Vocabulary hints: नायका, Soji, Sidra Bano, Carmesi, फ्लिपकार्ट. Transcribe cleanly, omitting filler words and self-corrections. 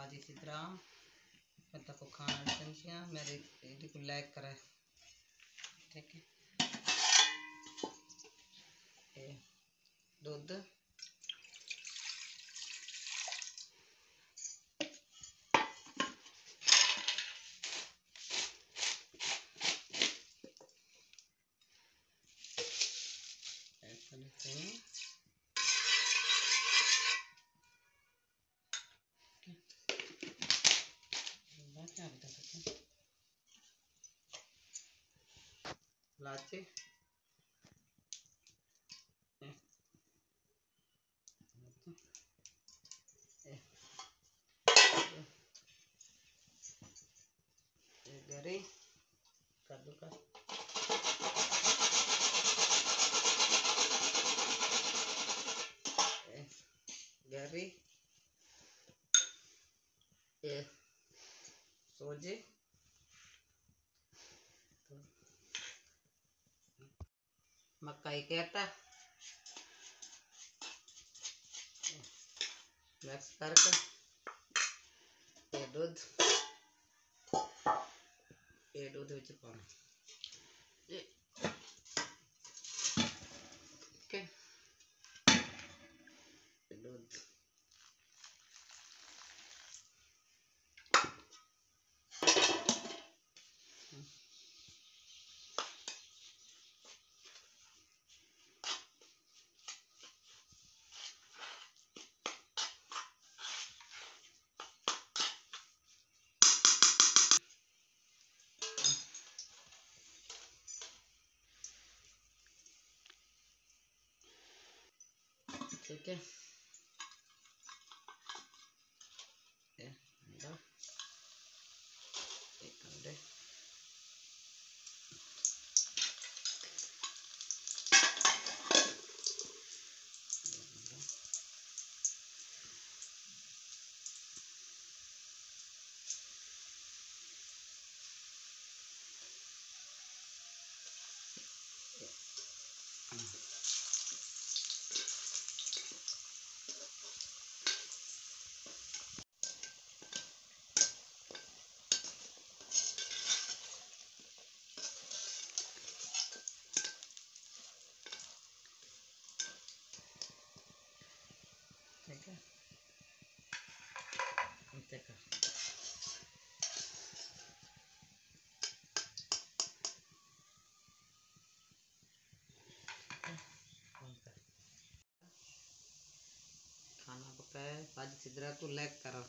भाजी सिद्रा मतलब को खाना समझिया मेरे को लाइक करे ठीक है। दूध लाचे गरे कद्दू का गरे सोजे मकाई के आटा मिक्स करके ये दूध विच पाना ठीक है। दूध ठीक है। एक अंडे खाना पकाए भाजी सिद्रा को लाइक करो।